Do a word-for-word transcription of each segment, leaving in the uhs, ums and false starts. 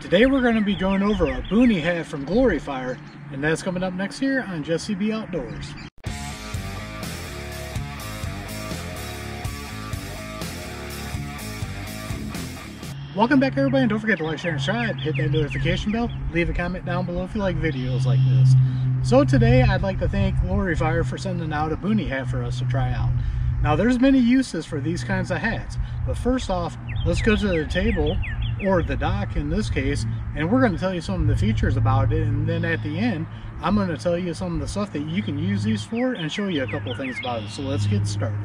Today we're going to be going over a boonie hat from Gloryfire, and that's coming up next here on Jesse B Outdoors. Welcome back everybody, and don't forget to like, share, and subscribe, hit that notification bell, leave a comment down below if you like videos like this. So today I'd like to thank Gloryfire for sending out a boonie hat for us to try out. Now there's many uses for these kinds of hats, but first off, let's go to the table, or the dock in this case, and we're going to tell you some of the features about it, and then at the end I'm going to tell you some of the stuff that you can use these for and show you a couple things about it. So let's get started.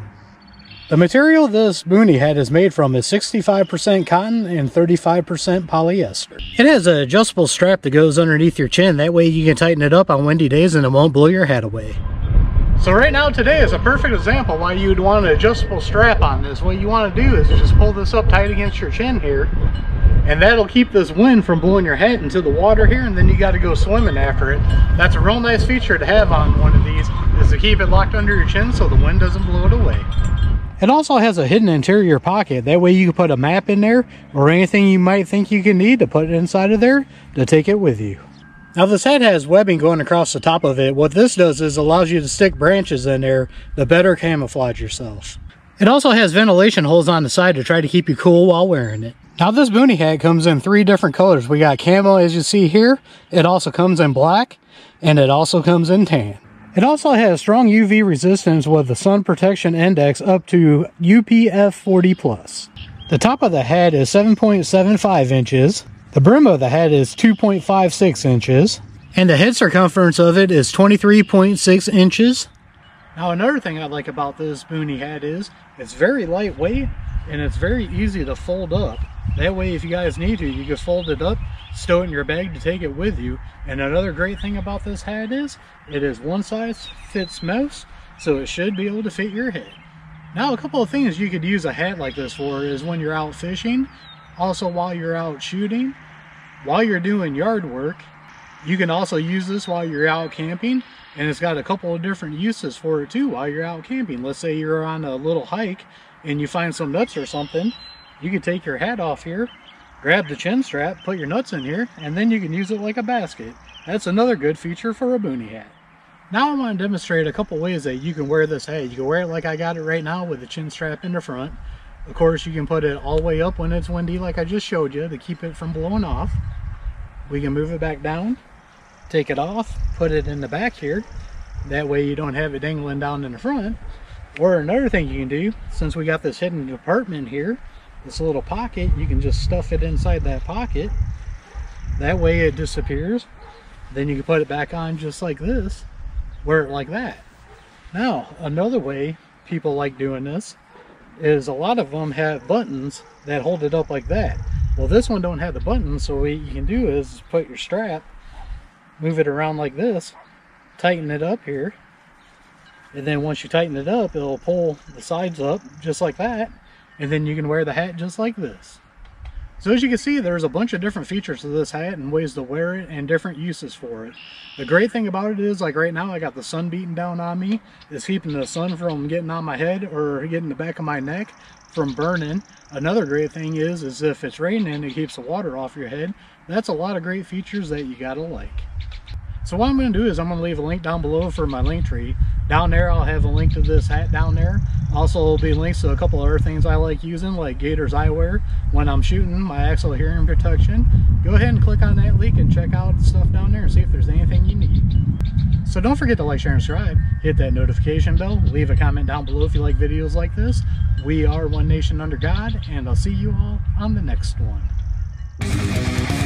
The material this boonie hat is made from is sixty-five percent cotton and thirty-five percent polyester. It has an adjustable strap that goes underneath your chin, that way you can tighten it up on windy days and it won't blow your hat away. So right now today is a perfect example why you'd want an adjustable strap on this. What you want to do is just pull this up tight against your chin here, and that'll keep this wind from blowing your head into the water here, and then you got to go swimming after it. That's a real nice feature to have on one of these, is to keep it locked under your chin so the wind doesn't blow it away. It also has a hidden interior pocket, that way you can put a map in there or anything you might think you can need to put it inside of there to take it with you. Now this hat has webbing going across the top of it. What this does is allows you to stick branches in there to better camouflage yourself. It also has ventilation holes on the side to try to keep you cool while wearing it. Now this boonie hat comes in three different colors. We got camo, as you see here. It also comes in black, and it also comes in tan. It also has strong U V resistance with the sun protection index up to U P F forty plus. The top of the hat is seven point seven five inches. The brim of the hat is two point five six inches. And the head circumference of it is twenty-three point six inches. Now another thing I like about this boonie hat is it's very lightweight and it's very easy to fold up. That way if you guys need to, you can fold it up, stow it in your bag to take it with you. And another great thing about this hat is it is one size fits most, so it should be able to fit your head. Now a couple of things you could use a hat like this for is when you're out fishing, also while you're out shooting, while you're doing yard work. You can also use this while you're out camping, and it's got a couple of different uses for it too while you're out camping. Let's say you're on a little hike and you find some nuts or something, you can take your hat off here, grab the chin strap, put your nuts in here, and then you can use it like a basket. That's another good feature for a boonie hat. Now I want to demonstrate a couple ways that you can wear this hat. You can wear it like I got it right now with the chin strap in the front. Of course you can put it all the way up when it's windy like I just showed you to keep it from blowing off. We can move it back down, take it off, put it in the back here, that way you don't have it dangling down in the front. Or another thing you can do, since we got this hidden compartment here, this little pocket, you can just stuff it inside that pocket, that way it disappears. Then you can put it back on just like this, wear it like that. Now another way people like doing this is a lot of them have buttons that hold it up like that. Well, this one don't have the buttons, so what you can do is put your strap, move it around like this, tighten it up here, and then once you tighten it up, it'll pull the sides up just like that, and then you can wear the hat just like this. So as you can see, there's a bunch of different features to this hat and ways to wear it and different uses for it. The great thing about it is, like right now, I got the sun beating down on me. It's keeping the sun from getting on my head or getting the back of my neck from burning. Another great thing is, is if it's raining, it keeps the water off your head. That's a lot of great features that you gotta like. So what I'm going to do is I'm going to leave a link down below for my Linktree. Down there I'll have a link to this hat down there. Also will be links to a couple other things I like using, like Gatorz eyewear when I'm shooting, my AXIL hearing protection. Go ahead and click on that link and check out the stuff down there and see if there's anything you need. So don't forget to like, share, and subscribe. Hit that notification bell. Leave a comment down below if you like videos like this. We are one nation under God, and I'll see you all on the next one.